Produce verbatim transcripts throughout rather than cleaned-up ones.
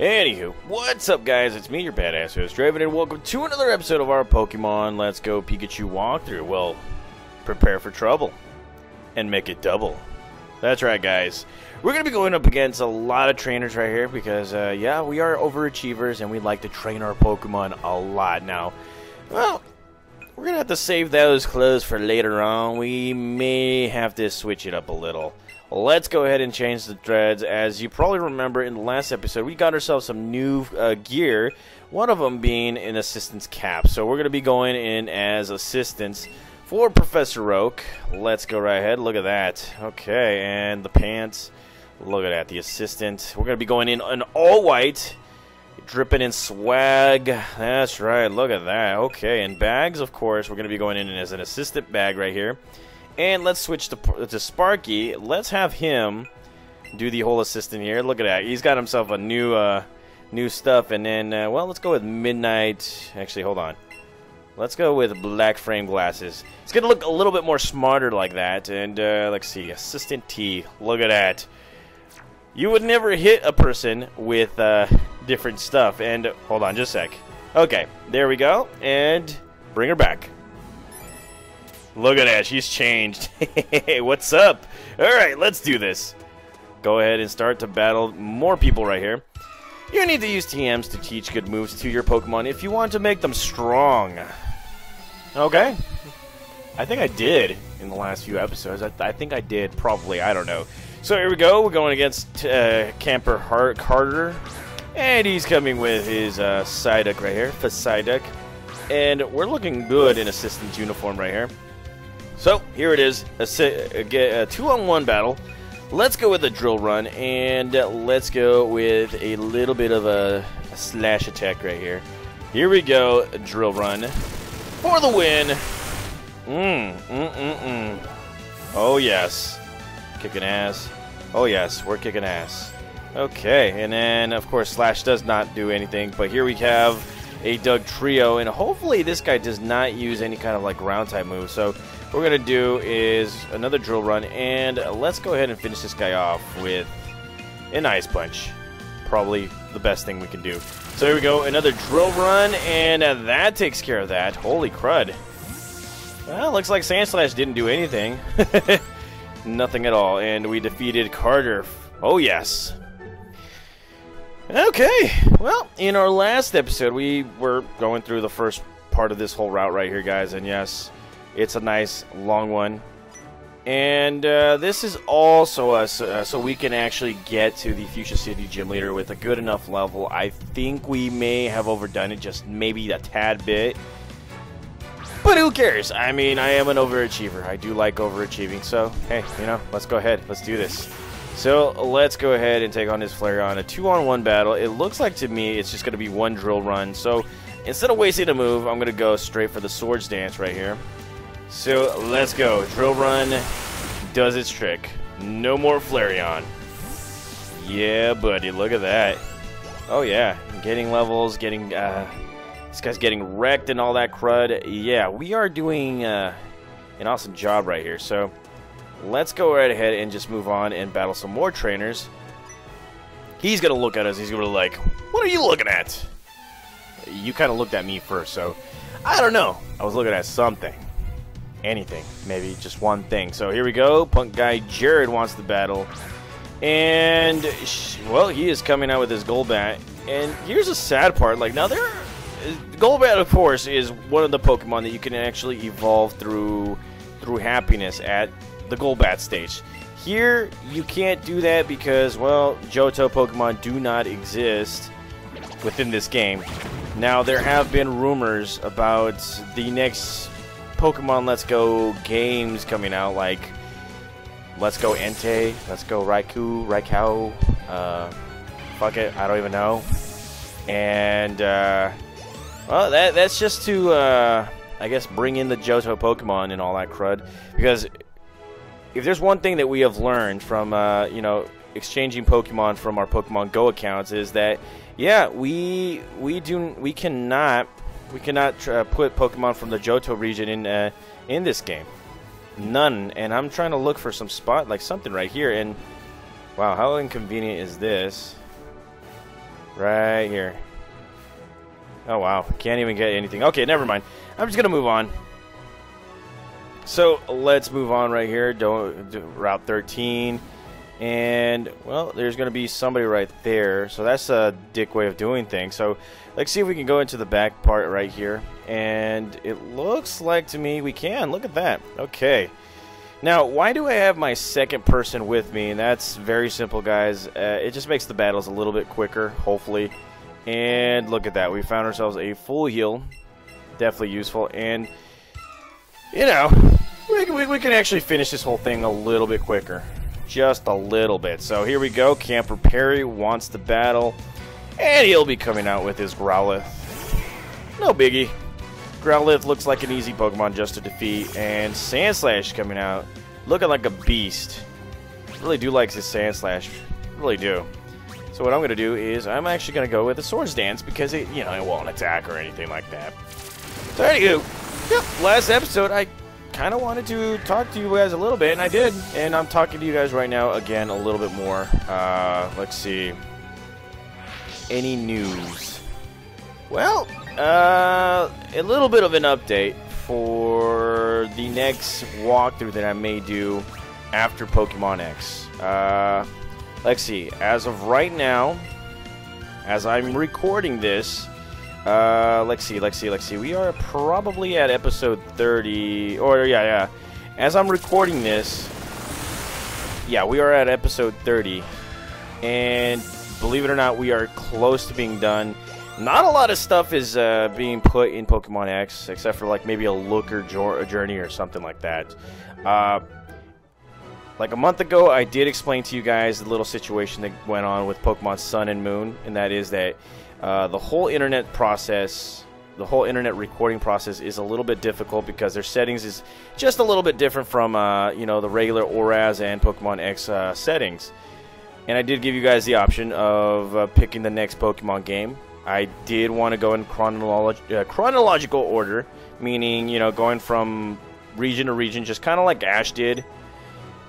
Anywho, what's up guys, it's me, your badass host, Draven, and welcome to another episode of our Pokemon Let's Go Pikachu walkthrough. Well, prepare for trouble, and make it double. That's right guys, we're going to be going up against a lot of trainers right here, because uh, yeah, we are overachievers, and we like to train our Pokemon a lot now. Well, we're going to have to save those clothes for later on. We may have to switch it up a little. Let's go ahead and change the dreads. As you probably remember in the last episode, we got ourselves some new uh, gear, one of them being an assistant's cap. So we're going to be going in as assistants for Professor Oak. Let's go right ahead. Look at that. Okay, and the pants. Look at that, the assistant. We're going to be going in an all white, dripping in swag. That's right, look at that. Okay, and bags, of course, we're going to be going in as an assistant bag right here. And let's switch to, to Sparky. Let's have him do the whole assistant here. Look at that. He's got himself a new uh, new stuff. And then, uh, well, let's go with Midnight. Actually, hold on. Let's go with black frame glasses. It's going to look a little bit more smarter like that. And uh, let's see. Assistant T. Look at that. You would never hit a person with uh, different stuff. And hold on just a sec. Okay. There we go. And bring her back. Look at that, she's changed. Hey, what's up? Alright, let's do this. Go ahead and start to battle more people right here. You need to use T Ms to teach good moves to your Pokemon if you want to make them strong. Okay. I think I did in the last few episodes. I, I think I did, probably. I don't know. So here we go. We're going against uh, Camper Hart Carter. And he's coming with his uh, Psyduck right here, the Psyduck. And we're looking good in assistant uniform right here. So, here it is, a, a two-on-one battle. Let's go with a drill run, and let's go with a little bit of a, a slash attack right here. Here we go, drill run for the win. Mm, mm, mm, mm. Oh, yes. Kicking ass. Oh, yes, we're kicking ass. Okay, and then, of course, slash does not do anything, but here we have a Doug Trio, and hopefully this guy does not use any kind of, like, ground-type move, so what we're going to do is another drill run, and let's go ahead and finish this guy off with an ice punch. Probably the best thing we can do. So here we go, another drill run, and that takes care of that. Holy crud. Well, looks like Sandslash didn't do anything. Nothing at all, and we defeated Carter. Oh, yes. Okay, well, in our last episode, we were going through the first part of this whole route right here, guys, and yes, it's a nice long one, and uh, this is also uh, so, uh, so we can actually get to the Fuchsia City gym leader with a good enough level. I think we may have overdone it, just maybe a tad bit, but who cares? I mean, I am an overachiever. I do like overachieving, so hey, you know, let's go ahead, let's do this. So let's go ahead and take on this Flareon, a two-on-one battle. It looks like to me it's just going to be one drill run. So instead of wasting a move, I'm going to go straight for the Swords Dance right here. So let's go. Drill run does its trick. No more Flareon. Yeah, buddy. Look at that. Oh, yeah. Getting levels, getting... Uh, this guy's getting wrecked and all that crud. Yeah, we are doing uh, an awesome job right here. So let's go right ahead and just move on and battle some more trainers. He's going to look at us. He's going to be like, what are you looking at? You kind of looked at me first, so I don't know. I was looking at something. Anything, maybe just one thing. So here we go, punk guy Jared wants the battle, and well, he is coming out with his Golbat. And here's the sad part, like, now there Golbat of course is one of the Pokemon that you can actually evolve through through happiness at the Golbat stage. Here you can't do that because, well, Johto Pokemon do not exist within this game. Now there have been rumors about the next Pokemon Let's Go games coming out, like Let's Go Entei, Let's Go Raikou, Raikou, uh, fuck it, I don't even know. And, uh, well, that, that's just to, uh, I guess, bring in the Johto Pokemon and all that crud. Because if there's one thing that we have learned from, uh, you know, exchanging Pokemon from our Pokemon Go accounts is that, yeah, we, we, do, we cannot... We cannot uh, put Pokemon from the Johto region in uh, in this game. None. And I'm trying to look for some spot, like something right here. And wow, how inconvenient is this? Right here. Oh, wow. Can't even get anything. Okay, never mind. I'm just going to move on. So, let's move on right here. Don't do Route thirteen. And, well, there's going to be somebody right there. So, that's a dick way of doing things. So, let's see if we can go into the back part right here. And it looks like to me we can. Look at that. Okay. Now, why do I have my second person with me? And that's very simple, guys. Uh, it just makes the battles a little bit quicker, hopefully. And look at that. We found ourselves a full heal. Definitely useful. And, you know, we, we, we can actually finish this whole thing a little bit quicker. Just a little bit. So here we go. Camper Perry wants the battle. And he'll be coming out with his Growlithe. No biggie. Growlithe looks like an easy Pokemon just to defeat. And Sandslash coming out. Looking like a beast. Really do like this Sandslash. Really do. So what I'm going to do is I'm actually going to go with a Swords Dance because it, you know, it won't attack or anything like that. So anywho, yep, last episode I kind of wanted to talk to you guys a little bit, and I did. And I'm talking to you guys right now again a little bit more. Uh, let's see. Any news? Well, uh, a little bit of an update for the next walkthrough that I may do after Pokemon X. Uh... Let's see, as of right now, as I'm recording this, uh, let's see, let's see, let's see, we are probably at episode thirty, or yeah, yeah, as I'm recording this, yeah, we are at episode thirty, and believe it or not, we are close to being done. Not a lot of stuff is uh, being put in Pokemon X, except for like maybe a look or journey or something like that. Uh... Like a month ago, I did explain to you guys the little situation that went on with Pokemon Sun and Moon, and that is that uh, the whole internet process, the whole internet recording process is a little bit difficult because their settings is just a little bit different from, uh, you know, the regular O R A S and Pokemon X uh, settings. And I did give you guys the option of uh, picking the next Pokemon game. I did want to go in chronolo uh, chronological order, meaning, you know, going from region to region, just kind of like Ash did.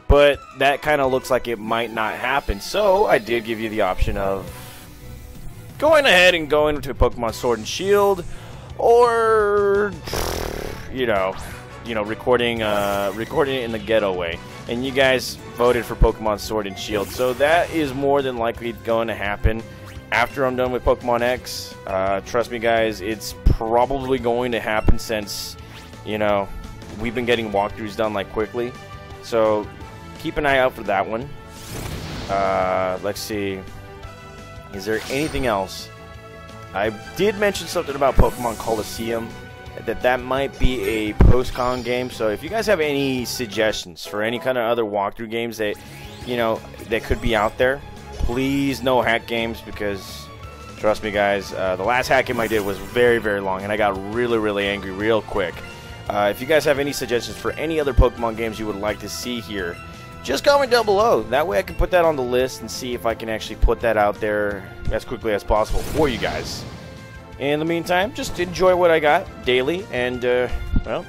But that kind of looks like it might not happen. So I did give you the option of going ahead and going to Pokemon Sword and Shield, or you know, you know, recording, uh, recording it in the ghetto way. And you guys voted for Pokemon Sword and Shield, so that is more than likely going to happen after I'm done with Pokemon X. Uh, trust me, guys, it's probably going to happen since you know we've been getting walkthroughs done like quickly. So. Keep an eye out for that one. Uh, let's see. Is there anything else? I did mention something about Pokemon Colosseum. That that might be a post-con game. So if you guys have any suggestions for any kind of other walkthrough games that, you know, that could be out there, please no hack games because, trust me guys, uh, the last hack game I did was very, very long. And I got really, really angry real quick. Uh, if you guys have any suggestions for any other Pokemon games you would like to see here, just comment down below. That way I can put that on the list and see if I can actually put that out there as quickly as possible for you guys. In the meantime, just enjoy what I got daily and, uh, well,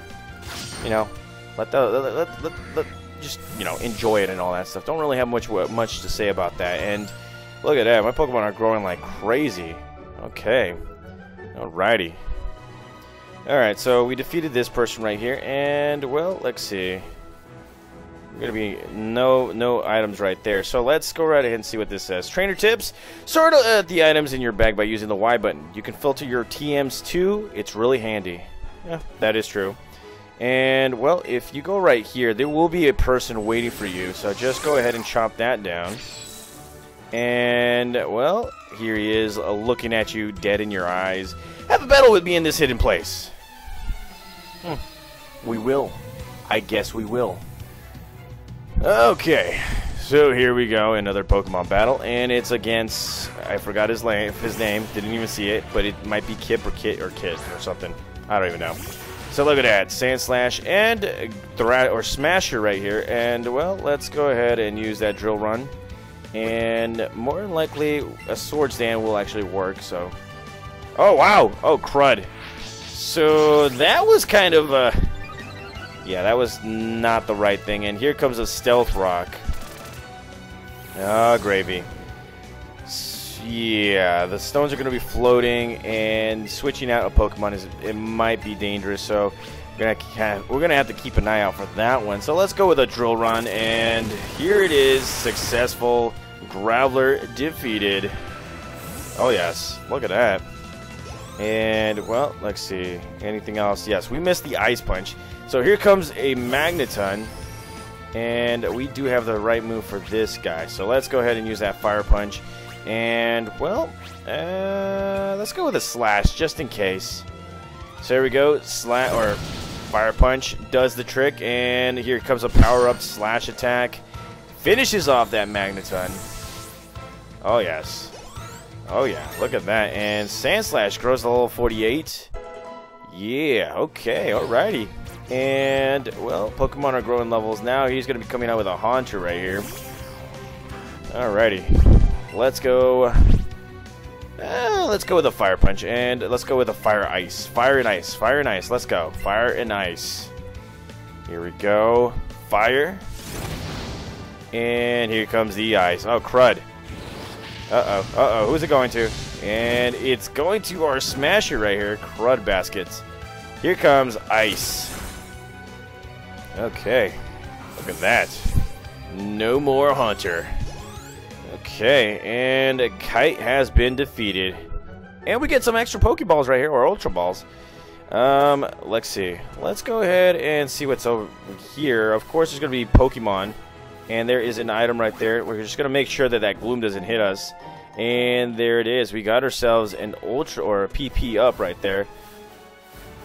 you know, let the, let, let, let, let, just, you know, enjoy it and all that stuff. Don't really have much, much to say about that. And look at that. My Pokemon are growing like crazy. Okay. Alrighty. Alright, so we defeated this person right here. And, well, let's see. Gonna be no no items right there, so let's go right ahead and see what this says. Trainer tips: sort out uh, the items in your bag by using the Y button. You can filter your T Ms too. It's really handy. Yeah, that is true. And well, if you go right here, there will be a person waiting for you, so just go ahead and chop that down. And well, here he is, uh, looking at you dead in your eyes. Have a battle with me in this hidden place. hmm. We will, I guess we will. Okay, so here we go, another Pokemon battle, and it's against, I forgot his, his name, didn't even see it, but it might be Kip or Kit or Kit or something, I don't even know. So look at that, Sandslash and Thra or Smasher right here, and well, let's go ahead and use that drill run, and more than likely, a Sword Stand will actually work, so. Oh wow, oh crud. So that was kind of a... Yeah, that was not the right thing. And here comes a Stealth Rock. Ah, oh, gravy. Yeah, the stones are going to be floating, and switching out a Pokemon is it might be dangerous. So we're gonna we're gonna have to keep an eye out for that one. So let's go with a drill run, and here it is, successful. Graveler defeated. Oh yes, look at that. And well, let's see. Anything else? Yes, we missed the Ice Punch. So here comes a Magneton. And we do have the right move for this guy. So let's go ahead and use that Fire Punch. And, well, uh, let's go with a Slash just in case. So there we go. Slash or Fire Punch does the trick. And here comes a power-up Slash attack. Finishes off that Magneton. Oh, yes. Oh, yeah. Look at that. And Sandslash grows to level forty-eight. Yeah. Okay. Alrighty. And, well, Pokemon are growing levels now. He's going to be coming out with a Haunter right here. Alrighty. Let's go. Uh, let's go with a Fire Punch. And let's go with a Fire Ice. Fire and Ice. Fire and Ice. Let's go. Fire and Ice. Here we go. Fire. And here comes the Ice. Oh, crud. Uh-oh. Uh-oh. Who's it going to? And it's going to our Smasher right here. Crud baskets. Here comes Ice. Okay, look at that. No more Haunter. Okay, and a Kite has been defeated. And we get some extra Pokeballs right here, or Ultra Balls. Um, let's see. Let's go ahead and see what's over here. Of course, there's going to be Pokemon. And there is an item right there. We're just going to make sure that that Gloom doesn't hit us. And there it is. We got ourselves an Ultra, or a P P up right there.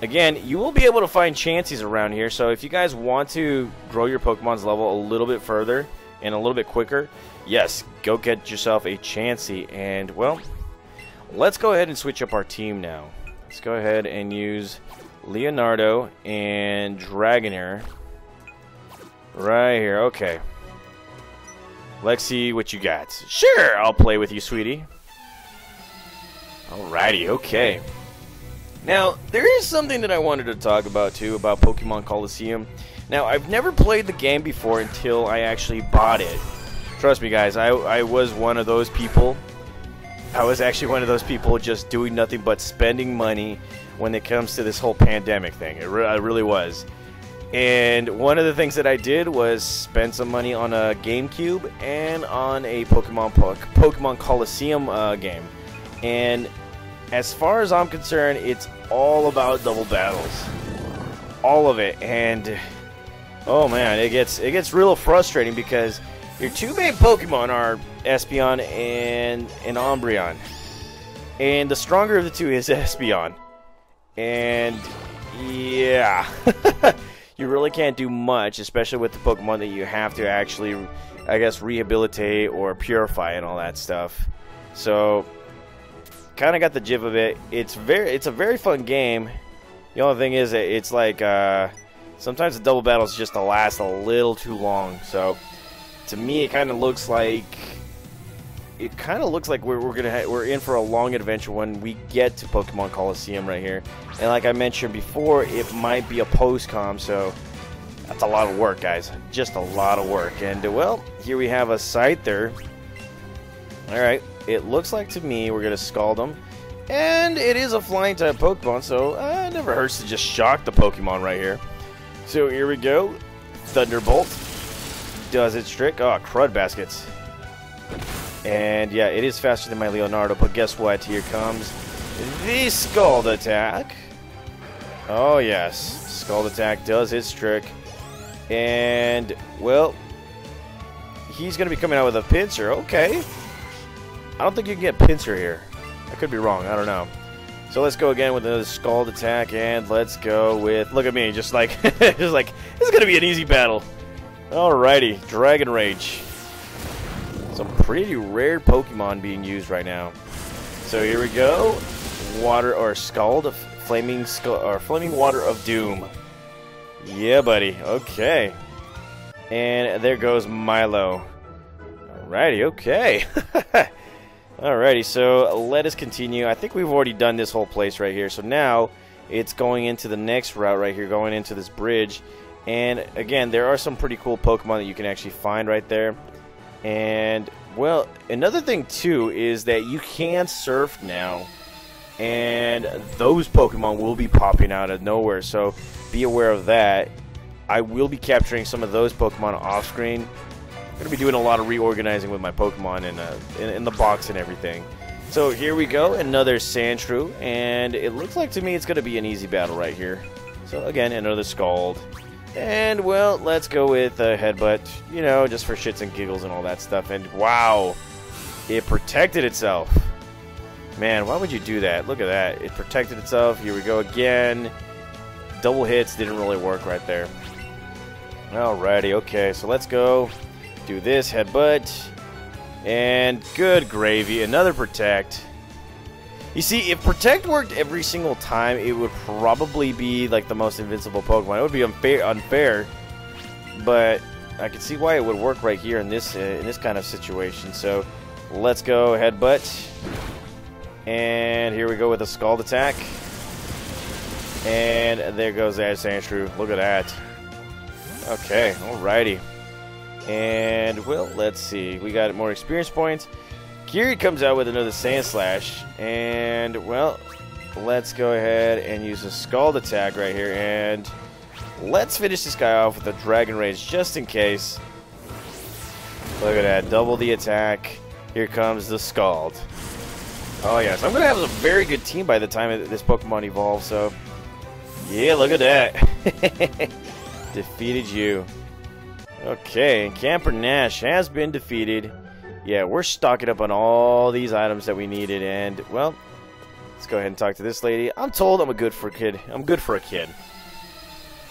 Again, you will be able to find Chanseys around here, so if you guys want to grow your Pokemon's level a little bit further and a little bit quicker, yes, go get yourself a Chansey. And, well, let's go ahead and switch up our team now. Let's go ahead and use Leonardo and Dragonair right here. Okay. Let's see what you got. Sure, I'll play with you, sweetie. Alrighty, okay. Now, there is something that I wanted to talk about, too, about Pokemon Colosseum. Now, I've never played the game before until I actually bought it. Trust me, guys, I, I was one of those people. I was actually one of those people just doing nothing but spending money when it comes to this whole pandemic thing. It re- I really was. And one of the things that I did was spend some money on a GameCube and on a Pokemon, po- Pokemon Colosseum uh, game. And as far as I'm concerned, it's all about double battles, all of it, and oh man, it gets it gets real frustrating because your two main Pokemon are Espeon and an Umbreon, and the stronger of the two is Espeon, and yeah, you really can't do much, especially with the Pokemon that you have to actually, I guess, rehabilitate or purify and all that stuff. So kind of got the jib of it. It's very, it's a very fun game. The only thing is that it's like uh, sometimes the double battles just last a little too long. So to me, it kind of looks like it kind of looks like we're, we're gonna ha we're in for a long adventure when we get to Pokemon Colosseum right here. And like I mentioned before, it might be a post-com, so that's a lot of work, guys. Just a lot of work. And uh, well, here we have a Scyther. All right. It looks like to me we're going to scald them. And it is a flying type Pokemon, so uh, it never hurts to just shock the Pokemon right here. So here we go. Thunderbolt does its trick. Oh, crud baskets. And yeah, it is faster than my Leonardo, but guess what? Here comes the scald attack. Oh, yes. Scald attack does its trick. And, well, he's going to be coming out with a pincer. Okay. I don't think you can get pincer here. I could be wrong. I don't know. So let's go again with another scald attack, and let's go with. Look at me, just like, just like this is gonna be an easy battle. Alrighty, Dragon Rage. Some pretty rare Pokemon being used right now. So here we go, water or scald of flaming scald or flaming water of doom. Yeah, buddy. Okay. And there goes Milo. Alrighty. Okay. Alrighty, so let us continue. I think we've already done this whole place right here. So now it's going into the next route right here, going into this bridge. And again, there are some pretty cool Pokemon that you can actually find right there. And Well, another thing too is that you can surf now, and those Pokemon will be popping out of nowhere, so be aware of that. I will be capturing some of those Pokemon off screen. I'm going to be doing a lot of reorganizing with my Pokemon in, uh, in, in the box and everything. So here we go, another Sandshrew, and it looks like to me it's going to be an easy battle right here. So again, another Scald. And, well, let's go with a uh, Headbutt, you know, just for shits and giggles and all that stuff. And, wow, it protected itself. Man, why would you do that? Look at that. It protected itself. Here we go again. Double hits didn't really work right there. Alrighty, okay, so let's go do this Headbutt. And good gravy, another Protect. You see, if Protect worked every single time, it would probably be like the most invincible Pokemon. It would be unfair, unfair, but I can see why it would work right here in this uh, in this kind of situation. So, let's go Headbutt, and here we go with a Scald attack, and there goes that Sandshrew. Look at that. Okay, alrighty, and well, let's see. We got more experience points. Geary comes out with another Sandslash, and, well, let's go ahead and use a Scald attack right here, and let's finish this guy off with a Dragon Rage just in case. Look at that, double the attack. Here comes the Scald. Oh, yeah, so I'm going to have a very good team by the time this Pokemon evolves, so, yeah, look at that. Defeated you. Okay, and Camper Nash has been defeated. Yeah, we're stocking up on all these items that we needed, and, well, let's go ahead and talk to this lady. I'm told I'm a good for a kid. I'm good for a kid.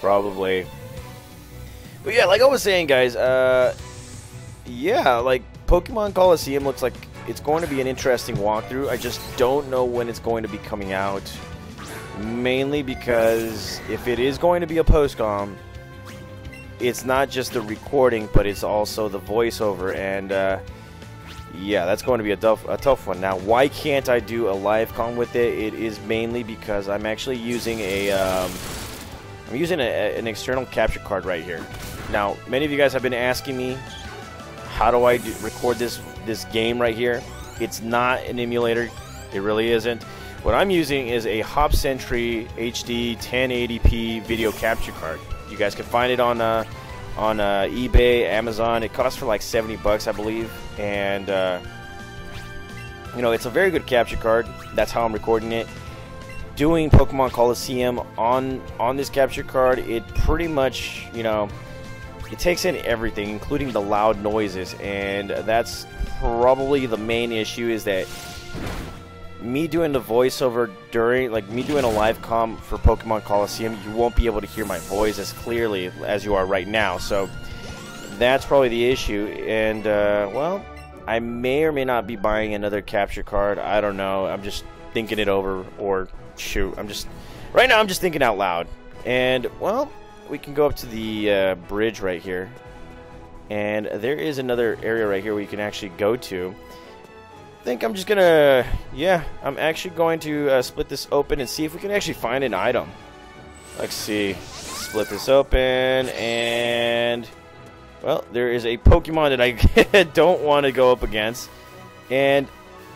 Probably. But, yeah, like I was saying, guys, uh, yeah, like, Pokemon Colosseum looks like it's going to be an interesting walkthrough. I just don't know when it's going to be coming out, mainly because if it is going to be a post-com, it's not just the recording, but it's also the voiceover, and, uh... yeah, that's going to be a tough, a tough one. Now, why can't I do a live con with it? It is mainly because I'm actually using a, um, I'm using a, an external capture card right here. Now, many of you guys have been asking me, how do I do, record this this game right here? It's not an emulator. It really isn't. What I'm using is a Hop Sentry H D ten eighty p video capture card. You guys can find it on. Uh, on uh, eBay, Amazon. It costs for like seventy bucks, I believe, and uh, you know, it's a very good capture card. That's how I'm recording it. Doing Pokemon Colosseum on on this capture card, it pretty much, you know, it takes in everything, including the loud noises, and that's probably the main issue, is that me doing the voiceover during, like, me doing a live comm for Pokemon Colosseum, you won't be able to hear my voice as clearly as you are right now, so that's probably the issue, and, uh, well, I may or may not be buying another capture card, I don't know, I'm just thinking it over, or, shoot, I'm just, right now I'm just thinking out loud, and, well, we can go up to the, uh, bridge right here, and there is another area right here where you can actually go to. I think I'm just gonna, yeah, I'm actually going to uh, split this open and see if we can actually find an item. Let's see, split this open, and, well, there is a Pokemon that I don't want to go up against, and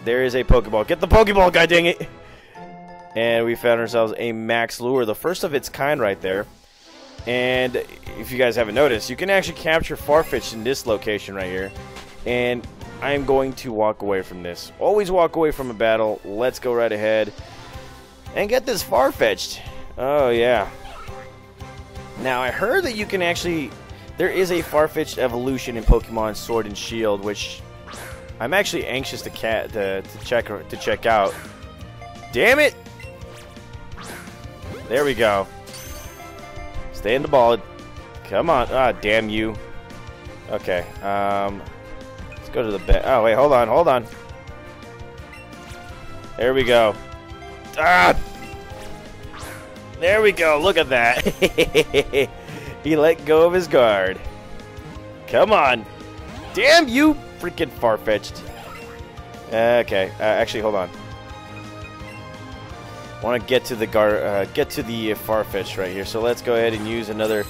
there is a Pokeball. Get the Pokeball, god dang it! And we found ourselves a Max Lure, the first of its kind right there. And if you guys haven't noticed, you can actually capture Farfetch'd in this location right here, and I am going to walk away from this. Always walk away from a battle. Let's go right ahead and get this Farfetch'd. Oh, yeah. Now, I heard that you can actually... there is a Farfetch'd evolution in Pokemon Sword and Shield, which I'm actually anxious to, ca to, to, check, to check out. Damn it! There we go. Stay in the ball. Come on. Ah, damn you. Okay. Um... Go to the bed. Oh, wait, hold on, hold on. There we go. Ah! There we go, look at that. He let go of his guard. Come on. Damn you, freaking Farfetch'd. Okay, uh, actually, hold on. Want to get to the guard, uh, get to the uh, Farfetch'd right here. So let's go ahead and use another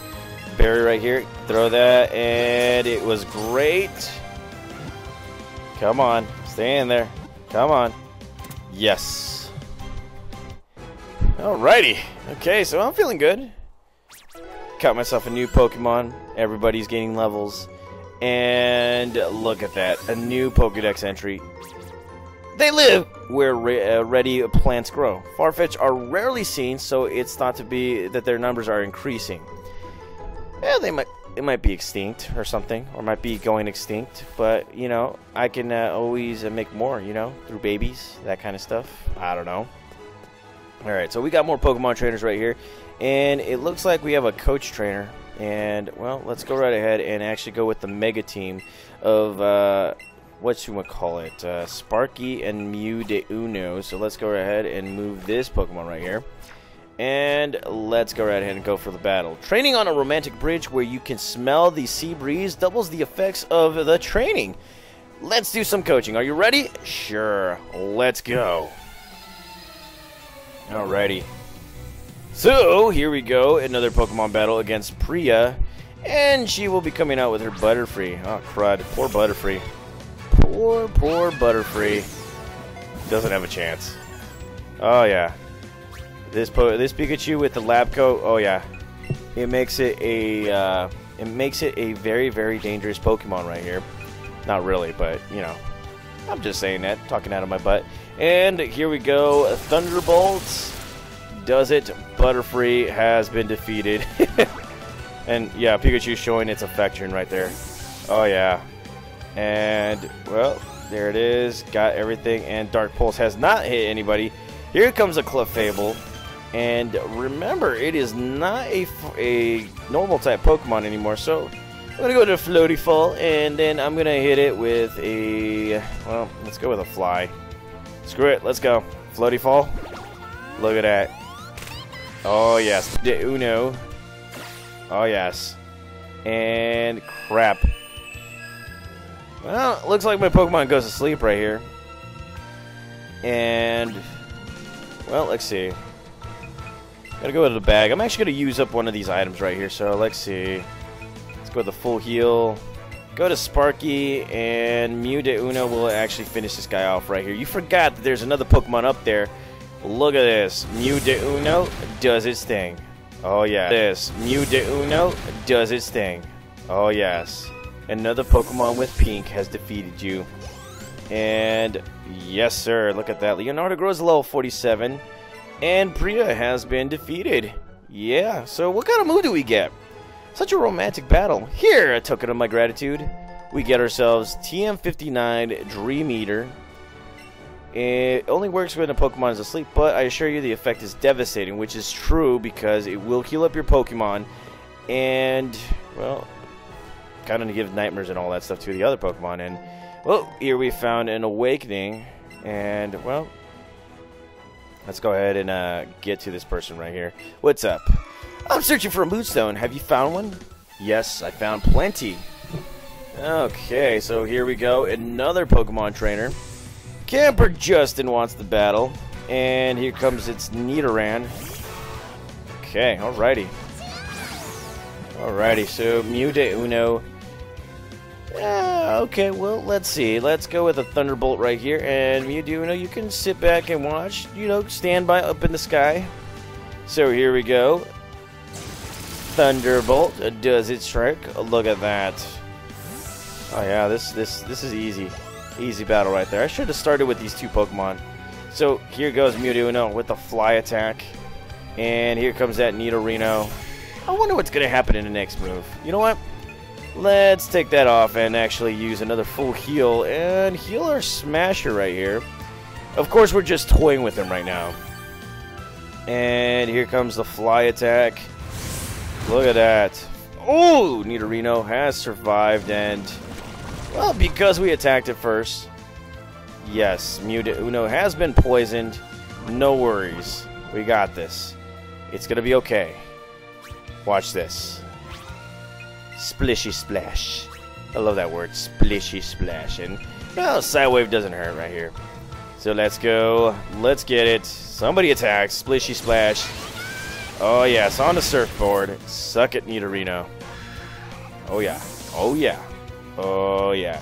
berry right here. Throw that, and it was great. Come on. Stay in there. Come on. Yes. Alrighty. Okay, so I'm feeling good. Caught myself a new Pokemon. Everybody's gaining levels. And look at that. A new Pokedex entry. They live where re uh, ready plants grow. Farfetch'd are rarely seen, so it's thought to be that their numbers are increasing. Well, they might it might be extinct or something, or might be going extinct. But you know, I can uh, always uh, make more. You know, through babies, that kind of stuff. I don't know. All right, so we got more Pokemon trainers right here, and it looks like we have a coach trainer. And well, let's go right ahead and actually go with the mega team of. Uh, What you want to call it? Uh, Sparky and Mew de Uno. So let's go right ahead and move this Pokemon right here. And let's go right ahead and go for the battle. Training on a romantic bridge where you can smell the sea breeze doubles the effects of the training. Let's do some coaching. Are you ready? Sure. Let's go. Alrighty. So here we go. Another Pokemon battle against Priya. And she will be coming out with her Butterfree. Oh, crud. Poor Butterfree. Poor, poor Butterfree. Doesn't have a chance. Oh, yeah. This po this Pikachu with the lab coat, oh, yeah. It makes it a, uh, it makes it a very, very dangerous Pokemon right here. Not really, but, you know. I'm just saying that. Talking out of my butt. And here we go. Thunderbolts does it. Butterfree has been defeated. And, yeah, Pikachu's showing its affection right there. Oh, yeah. And, well, there it is. Got everything. And Dark Pulse has not hit anybody. Here comes a Clefable. And remember, it is not a, a normal type Pokemon anymore. So, I'm going to go to Floatyfall. And then I'm going to hit it with a... Well, let's go with a Fly. Screw it. Let's go. Floatyfall. Look at that. Oh, yes. De Uno. Oh, yes. And crap. Well, it looks like my Pokemon goes to sleep right here. And, well, let's see. Gotta go to the bag. I'm actually gonna use up one of these items right here, so let's see. Let's go to the full heal. Go to Sparky, and Mew de Uno will actually finish this guy off right here. You forgot that there's another Pokemon up there. Look at this. Mew de Uno does its thing. Oh, yeah. This. Mew de Uno does its thing. Oh, yes. Another Pokemon with pink has defeated you. And yes, sir. Look at that. Leonardo grows to level forty-seven. And Priya has been defeated. Yeah. So what kind of move do we get? Such a romantic battle. Here, a token of my gratitude. We get ourselves T M fifty-nine Dream Eater. It only works when a Pokemon is asleep, but I assure you the effect is devastating, which is true because it will heal up your Pokemon. And, well... kind of give nightmares and all that stuff to the other Pokemon. And well, here we found an awakening, and well, let's go ahead and uh, get to this person right here. What's up? I'm searching for a moonstone. Have you found one? Yes, I found plenty. Okay, so here we go. Another Pokemon trainer. Camper Justin wants the battle, and here comes its Nidoran. Okay, alrighty, alrighty. So Mew de Uno. Uh, okay, well, let's see. Let's go with a Thunderbolt right here. And you do you know you can sit back and watch, you know, stand by up in the sky. So here we go. Thunderbolt does its trick. Look at that. Oh yeah, this this this is easy. Easy battle right there. I should have started with these two Pokemon. So here goes Mew de Uno with a fly attack. And here comes that Nidorino. I wonder what's gonna happen in the next move. You know what? Let's take that off and actually use another full heal and heal our Smasher right here. Of course, we're just toying with him right now. And here comes the fly attack. Look at that. Oh, Nidorino has survived, and well, because we attacked it first. Yes, Mew de Uno has been poisoned. No worries. We got this. It's gonna be okay. Watch this. Splishy splash. I love that word, splishy splash. And well, Sidewave doesn't hurt right here. So let's go. Let's get it. Somebody attacks. Splishy splash. Oh yes, on the surfboard. Suck it, Nidorino. Oh yeah. Oh yeah. Oh yeah.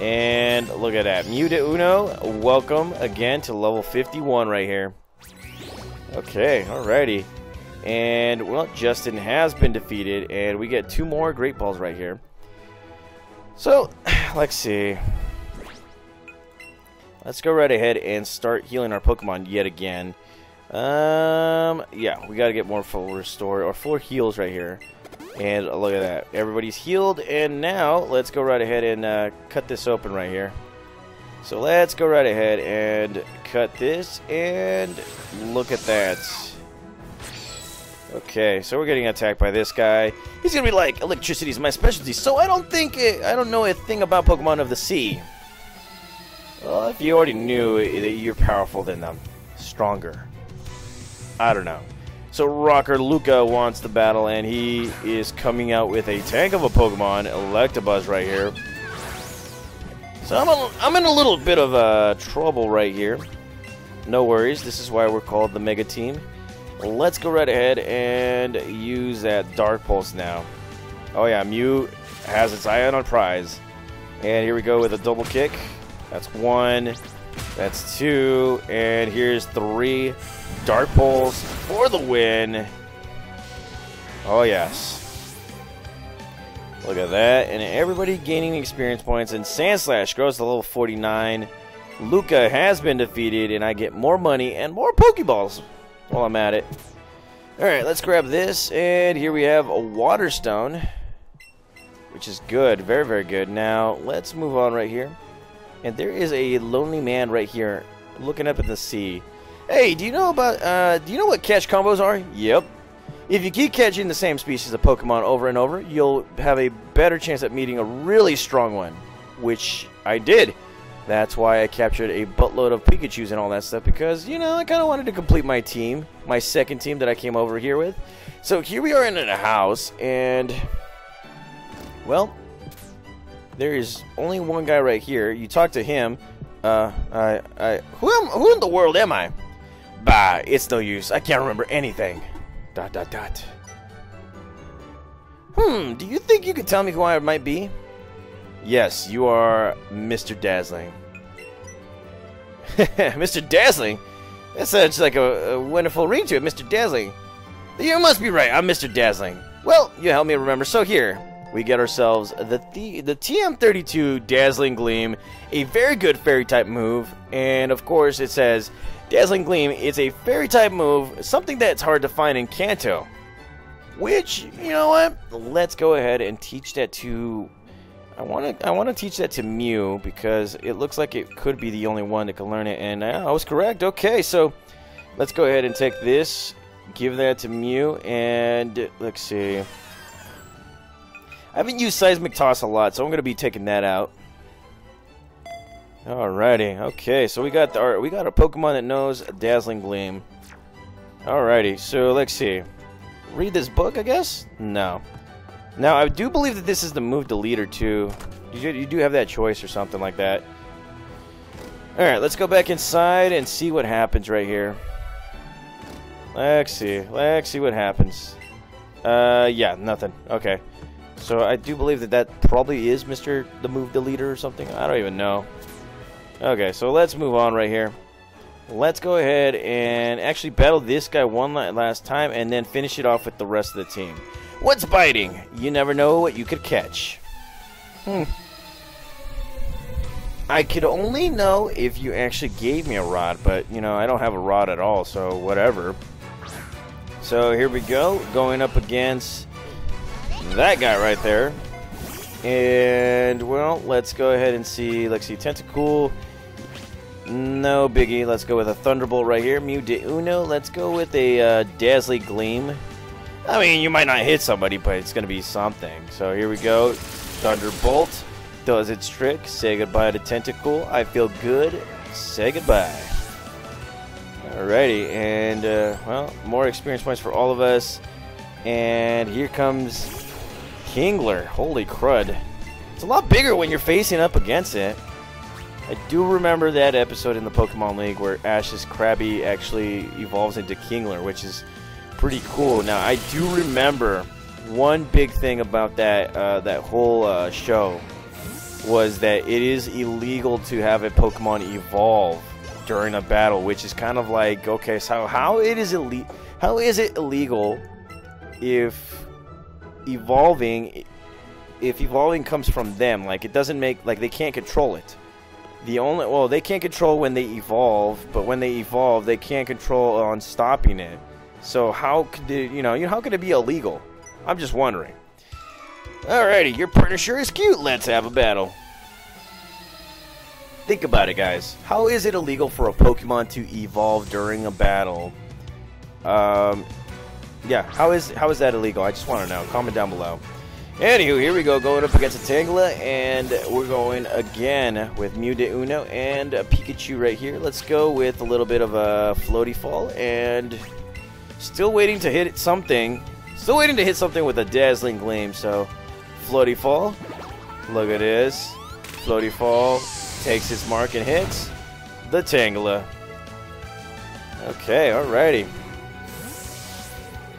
And look at that. Mewtwo, welcome again to level fifty-one right here. Okay, alrighty. And, well, Justin has been defeated, and we get two more Great Balls right here. So, let's see. Let's go right ahead and start healing our Pokemon yet again. Um, yeah, we gotta get more full restore, or full heals right here. And look at that. Everybody's healed, and now let's go right ahead and uh, cut this open right here. So let's go right ahead and cut this, and look at that. Okay, so we're getting attacked by this guy. He's gonna be like, electricity is my specialty, so I don't think, it, I don't know a thing about Pokemon of the sea. Well, if you already knew that you're powerful, then I'm stronger. I don't know. So Rocker Luca wants the battle, and he is coming out with a tank of a Pokemon, Electabuzz, right here. So I'm, a, I'm in a little bit of uh, trouble right here. No worries, this is why we're called the Mega Team. Let's go right ahead and use that Dark Pulse now. Oh yeah, Mew has its eye on prize. And here we go with a double kick. That's one, that's two, and here's three. Dark Pulse for the win. Oh yes. Look at that. And everybody gaining experience points. And Sandslash grows to level forty-nine. Luca has been defeated, and I get more money and more Pokeballs while I'm at it. Alright, let's grab this. And here we have a Water Stone, which is good. Very, very good. Now, let's move on right here. And there is a lonely man right here looking up at the sea. Hey, do you know about, uh, do you know what catch combos are? Yep. If you keep catching the same species of Pokemon over and over, you'll have a better chance at meeting a really strong one, which I did. That's why I captured a buttload of Pikachus and all that stuff, because, you know, I kind of wanted to complete my team, my second team that I came over here with. So here we are in a house, and, well, there is only one guy right here. You talk to him. Uh, I, I, who am, who in the world am I? Bah, it's no use. I can't remember anything. Dot, dot, dot. Hmm, do you think you could tell me who I might be? Yes, you are Mister Dazzling. Mister Dazzling? That sounds like a, a wonderful ring to it, Mister Dazzling. You must be right, I'm Mister Dazzling. Well, you helped me remember, so here. We get ourselves the, the, the T M thirty-two Dazzling Gleam, a very good Fairy-type move, and of course it says, Dazzling Gleam is a Fairy-type move, something that's hard to find in Kanto. Which, you know what, let's go ahead and teach that to, I want to I want to teach that to Mew, because it looks like it could be the only one that can learn it, and I was correct. Okay, so let's go ahead and take this, give that to Mew, and let's see. I haven't used Seismic Toss a lot, so I'm going to be taking that out. Alrighty, okay, so we got the, our, we got a Pokemon that knows Dazzling Gleam. Alrighty, so let's see. Read this book, I guess? No. Now, I do believe that this is the move deleter, too. You, you do have that choice or something like that. Alright, let's go back inside and see what happens right here. Let's see. Let's see what happens. Uh, yeah, nothing. Okay. So I do believe that that probably is Mister the move deleter or something. I don't even know. Okay, so let's move on right here. Let's go ahead and actually battle this guy one last time and then finish it off with the rest of the team. What's biting? You never know what you could catch. Hmm. I could only know if you actually gave me a rod, but, you know, I don't have a rod at all, so whatever. So here we go, going up against that guy right there, and well, let's go ahead and see. Let's see, Tentacool, no biggie. Let's go with a Thunderbolt right here. Mewtwo, let's go with a uh, Dazzling Gleam. I mean, you might not hit somebody, but it's gonna be something. So here we go. Thunderbolt does its trick. Say goodbye to Tentacool. I feel good. Say goodbye. Alrighty, and uh, well, more experience points for all of us. And here comes Kingler, holy crud. It's a lot bigger when you're facing up against it. I do remember that episode in the Pokemon League where Ash's Krabby actually evolves into Kingler, which is pretty cool. Now, I do remember one big thing about that, uh, that whole uh, show was that it is illegal to have a Pokemon evolve during a battle, which is kind of like, okay, so how it is ille- how is it illegal if evolving if evolving comes from them? Like, it doesn't make, like, they can't control it. The only, well, they can't control when they evolve, but when they evolve, they can't control on stopping it. So how could it, you know, you know, how could it be illegal? I'm just wondering. Alrighty, your Punisher is cute. Let's have a battle. Think about it, guys. How is it illegal for a Pokemon to evolve during a battle? Um, yeah. How is how is that illegal? I just want to know. Comment down below. Anywho, here we go, going up against a Tangela, and we're going again with Mewtwo and a Pikachu right here. Let's go with a little bit of a floaty fall, and still waiting to hit something. Still waiting to hit something with a dazzling gleam. So, floaty fall. Look at this. Floaty fall takes its mark and hits the Tangela. Okay, alrighty.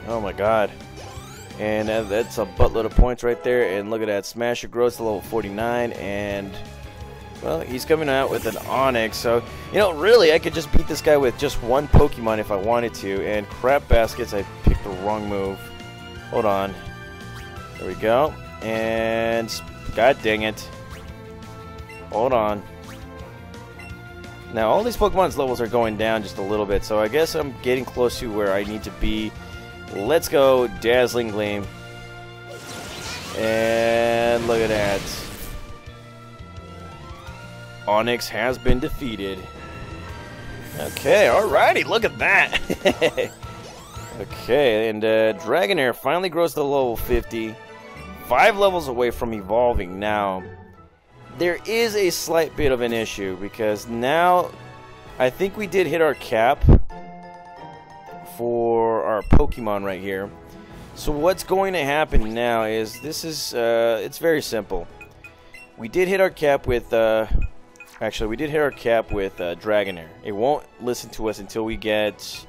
Oh my God. And that's a buttload of points right there. And look at that. Smasher grows to level forty-nine. And, well, he's coming out with an Onix. So, you know, really, I could just beat this guy with just one Pokemon if I wanted to. And crap baskets, I picked the wrong move. Hold on. There we go. And, God dang it. Hold on. Now, all these Pokemon's levels are going down just a little bit. So, I guess I'm getting close to where I need to be. Let's go, Dazzling Gleam. And look at that. Onix has been defeated. Okay, alrighty, look at that. Okay, and uh, Dragonair finally grows to level fifty. Five levels away from evolving now. There is a slight bit of an issue because now I think we did hit our cap for our Pokemon right here. So what's going to happen now is this is uh, it's very simple. We did hit our cap with uh, actually we did hit our cap with uh, Dragonair. It won't listen to us until we get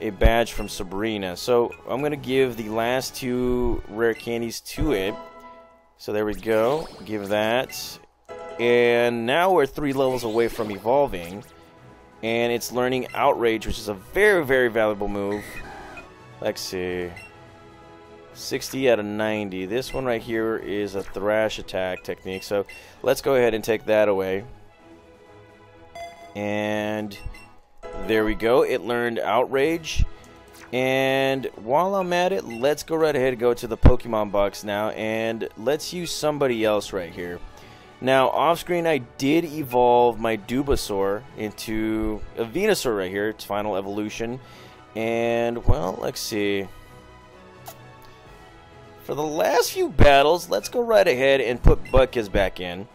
a badge from Sabrina. So I'm gonna give the last two rare candies to it. So there we go. Give that, and now we're three levels away from evolving. And it's learning Outrage, which is a very, very valuable move. Let's see. sixty out of ninety. This one right here is a Thrash attack technique. So let's go ahead and take that away. And there we go. It learned Outrage. And while I'm at it, let's go right ahead and go to the Pokemon box now. And let's use somebody else right here. Now, off screen, I did evolve my Dubasaur into a Venusaur right here, its final evolution. And, well, let's see. For the last few battles, let's go right ahead and put Butkus back in.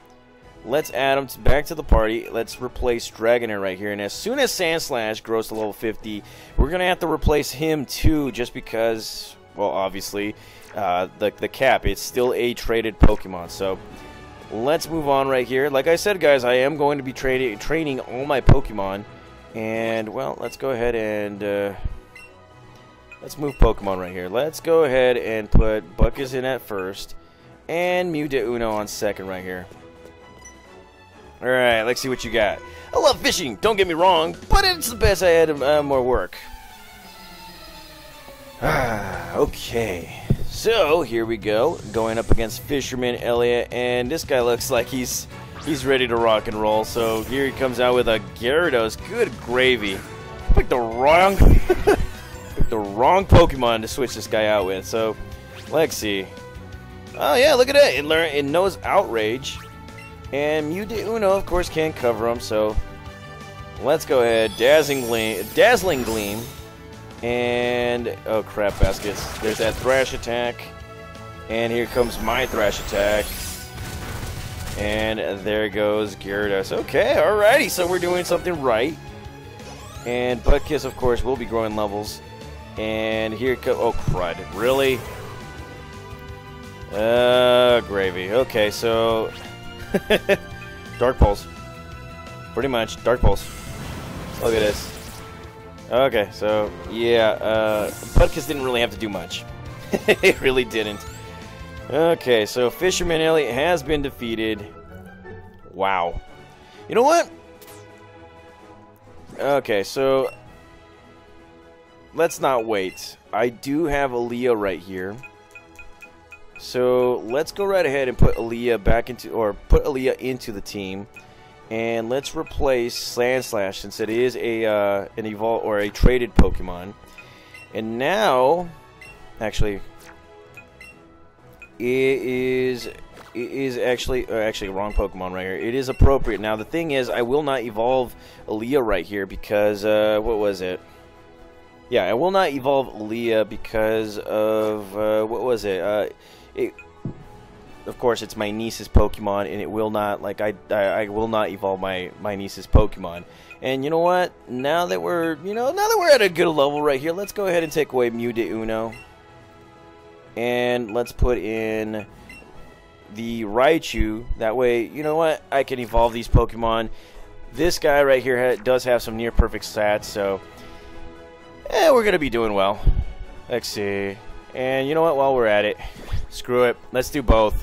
Let's add him back to the party. Let's replace Dragonair right here. And as soon as Sandslash grows to level fifty, we're going to have to replace him too, just because, well, obviously, uh, the, the cap, it's still a traded Pokemon. So let's move on right here. Like I said, guys, I am going to be tra training all my Pokemon. And, well, let's go ahead and Uh, let's move Pokemon right here. Let's go ahead and put Butkus in at first. And Mewtwo on second right here. Alright, let's see what you got. I love fishing, don't get me wrong, but it's the best I had uh, more work. Ah, okay. So here we go, going up against Fisherman Elliot, and this guy looks like he's he's ready to rock and roll. So here he comes out with a Gyarados. Good gravy! I picked the wrong, picked the wrong Pokemon to switch this guy out with. So let's see. Oh yeah, look at that! It learn it knows Outrage, and Mewtwo, of course, can't cover him. So let's go ahead, Dazzling Gleam, Dazzling Gleam. And, oh crap baskets, there's that Thrash attack, and here comes my Thrash attack, and there goes Gyarados. Okay, alrighty, so we're doing something right, and Butkus, of course, will be growing levels, and here comes, oh crud, really? Uh, gravy, okay, so, Dark Pulse, pretty much, Dark Pulse, look at this. Okay, so, yeah, uh, Butkus didn't really have to do much. It really didn't. Okay, so Fisherman Elliot has been defeated. Wow. You know what? Okay, so let's not wait. I do have Aaliyah right here. So let's go right ahead and put Aaliyah back into, or put Aaliyah into the team, and let's replace Sandslash since it is a uh, an evolve or a traded Pokemon. And now, actually, it is it is actually uh, actually wrong Pokemon right here. It is appropriate. Now the thing is, I will not evolve Aaliyah right here because uh, what was it? Yeah, I will not evolve Aaliyah because of uh, what was it? Uh, it, of course, it's my niece's Pokemon, and it will not like I, I I will not evolve my my niece's Pokemon. And you know what? Now that we're you know now that we're at a good level right here, let's go ahead and take away Mewtwo, and let's put in the Raichu. That way, you know what? I can evolve these Pokemon. This guy right here ha does have some near perfect stats, so. Eh, we're going to be doing well. Let's see. And you know what? While we're at it, screw it. Let's do both.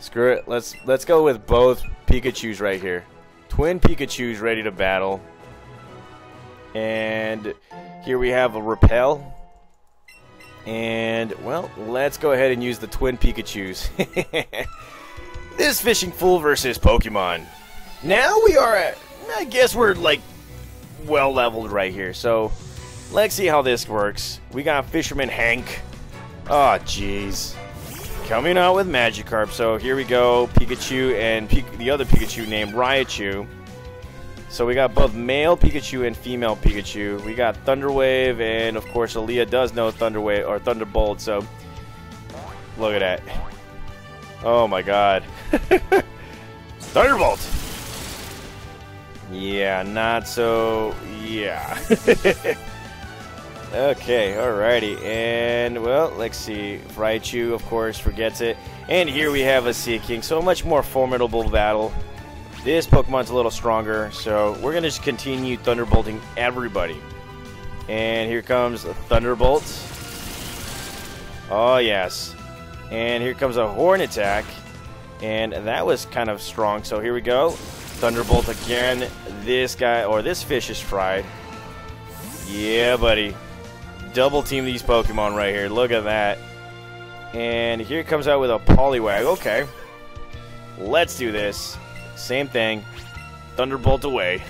Screw it. Let's let's go with both Pikachus right here. Twin Pikachus ready to battle. And here we have a Repel. And, well, let's go ahead and use the Twin Pikachus. This Fishing Fool versus Pokemon. Now we are at, I guess we're like... well leveled right here, so let's see how this works. We got Fisherman Hank. Oh jeez, coming out with Magikarp. So here we go, Pikachu and P the other Pikachu named Raichu. So we got both male Pikachu and female Pikachu. We got Thunder Wave, and of course Aaliyah does know Thunder Wave or Thunderbolt. So look at that. Oh my God, Thunderbolt. Yeah, not so... yeah. Okay, alrighty. And, well, let's see. Raichu, of course, forgets it. And here we have a Seeking. So much more formidable battle. This Pokemon's a little stronger, so we're going to just continue Thunderbolting everybody. And here comes a Thunderbolt. Oh, yes. And here comes a Horn Attack. And that was kind of strong, so here we go. Thunderbolt again. This guy, or this fish is fried. Yeah, buddy. Double team these Pokemon right here. Look at that. And here it comes out with a Poliwag. Okay. Let's do this. Same thing. Thunderbolt away.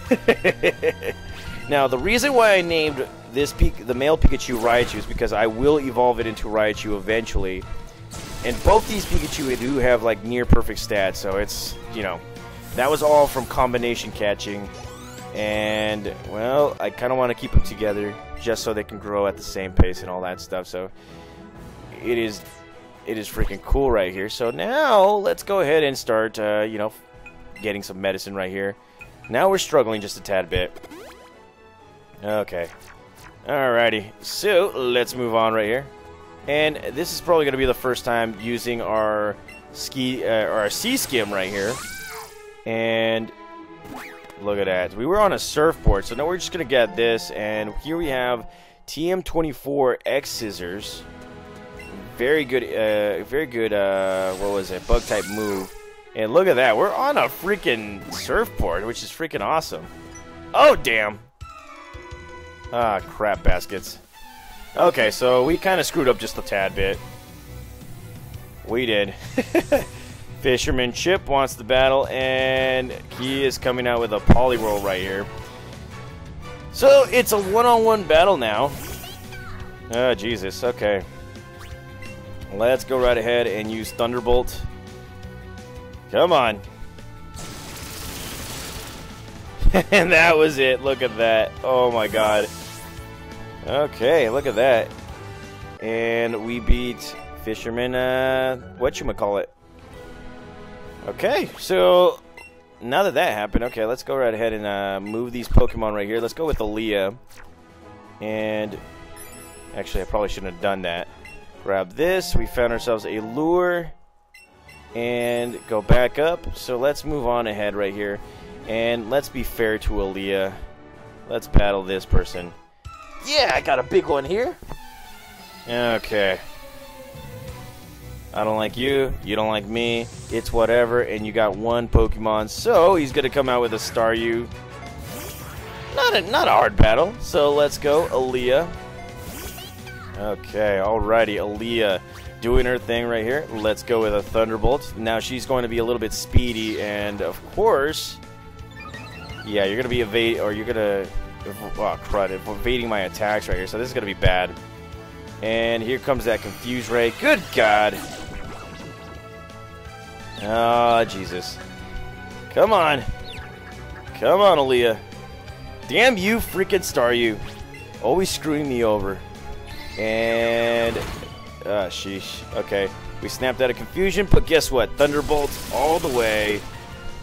Now, the reason why I named this peak, the male Pikachu Raichu is because I will evolve it into Raichu eventually. And both these Pikachu do have, like, near-perfect stats, so it's, you know... that was all from combination catching, and, well, I kind of want to keep them together just so they can grow at the same pace and all that stuff, so it is it is freaking cool right here. So now, let's go ahead and start, uh, you know, getting some medicine right here. Now we're struggling just a tad bit. Okay. Alrighty. So, let's move on right here. And this is probably going to be the first time using our ski, uh, our sea skim right here. And look at that. We were on a surfboard, so now we're just going to get this. And here we have T M twenty-four X Scissors. Very good, uh, very good, uh, what was it, bug type move. And look at that. We're on a freaking surfboard, which is freaking awesome. Oh, damn. Ah, crap baskets. Okay, so we kind of screwed up just a tad bit. We did. Fisherman Chip wants the battle, and he is coming out with a Poliwhirl right here. So it's a one-on-one battle now. Oh, Jesus. Okay. Let's go right ahead and use Thunderbolt. Come on. And that was it. Look at that. Oh, my God. Okay, look at that. And we beat Fisherman, uh, whatchamacallit. Okay, so now that that happened, okay, let's go right ahead and uh, move these Pokemon right here. Let's go with Aaliyah. And actually, I probably shouldn't have done that. Grab this. We found ourselves a lure. And go back up. So let's move on ahead right here. And let's be fair to Aaliyah. Let's battle this person. Yeah, I got a big one here. Okay. I don't like you, you don't like me, it's whatever, and you got one Pokemon, so he's gonna come out with a Staryu. Not a, not a hard battle, so let's go, Aaliyah. Okay, alrighty, Aaliyah doing her thing right here. Let's go with a Thunderbolt. Now she's going to be a little bit speedy, and of course, yeah, you're gonna be evade, or you're gonna, oh crud, evading my attacks right here, so this is gonna be bad. And here comes that Confuse Ray. Good God. Ah, oh, Jesus. Come on. Come on, Aaliyah. Damn you, freaking Staryu. Always screwing me over. And... ah, uh, sheesh. Okay. We snapped out of confusion, but guess what? Thunderbolt all the way.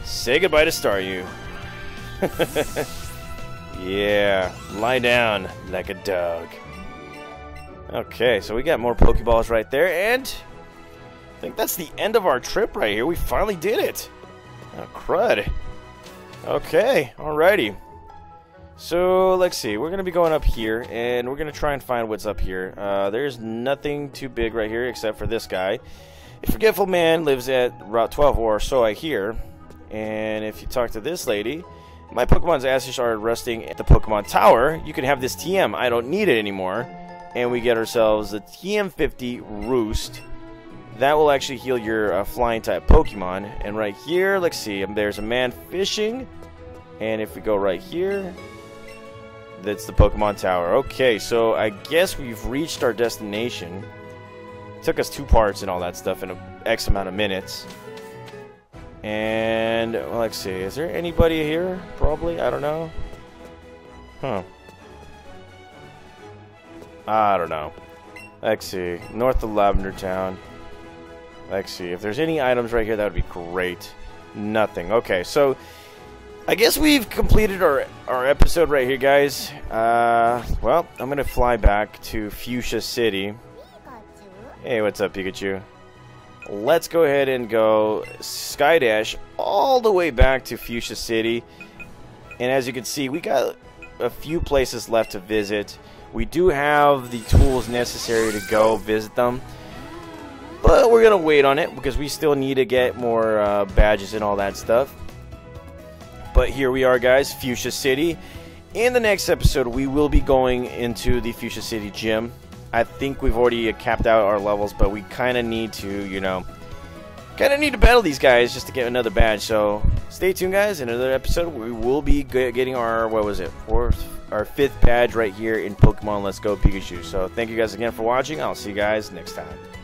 Say goodbye to Staryu. Yeah. Lie down like a dog. Okay, so we got more Pokeballs right there, and I think that's the end of our trip right here. We finally did it. Oh, crud. Okay, alrighty. So, let's see. We're going to be going up here, and we're going to try and find what's up here. Uh, there's nothing too big right here except for this guy. A forgetful man lives at Route twelve, or so I hear. And if you talk to this lady, my Pokemon's ashes are resting at the Pokemon Tower. You can have this T M. I don't need it anymore. And we get ourselves the T M fifty Roost. That will actually heal your uh, flying type Pokemon. And right here, let's see, there's a man fishing. And if we go right here, that's the Pokemon Tower. Okay, so I guess we've reached our destination. It took us two parts and all that stuff in a X amount of minutes. And well, let's see, is there anybody here? Probably, I don't know. Huh. I don't know. Let's see. North of Lavender Town. Let's see. If there's any items right here, that would be great. Nothing. Okay, so I guess we've completed our, our episode right here, guys. Uh, well, I'm going to fly back to Fuchsia City. Hey, what's up, Pikachu? Let's go ahead and go skydash all the way back to Fuchsia City. And as you can see, we got a few places left to visit. We do have the tools necessary to go visit them, but we're going to wait on it because we still need to get more uh, badges and all that stuff. But here we are, guys, Fuchsia City. In the next episode, we will be going into the Fuchsia City gym. I think we've already capped out our levels, but we kind of need to, you know, kind of need to battle these guys just to get another badge. So stay tuned, guys. In another episode, we will be getting our, what was it, fourth? Our fifth badge right here in Pokemon Let's Go Pikachu. So thank you guys again for watching. I'll see you guys next time.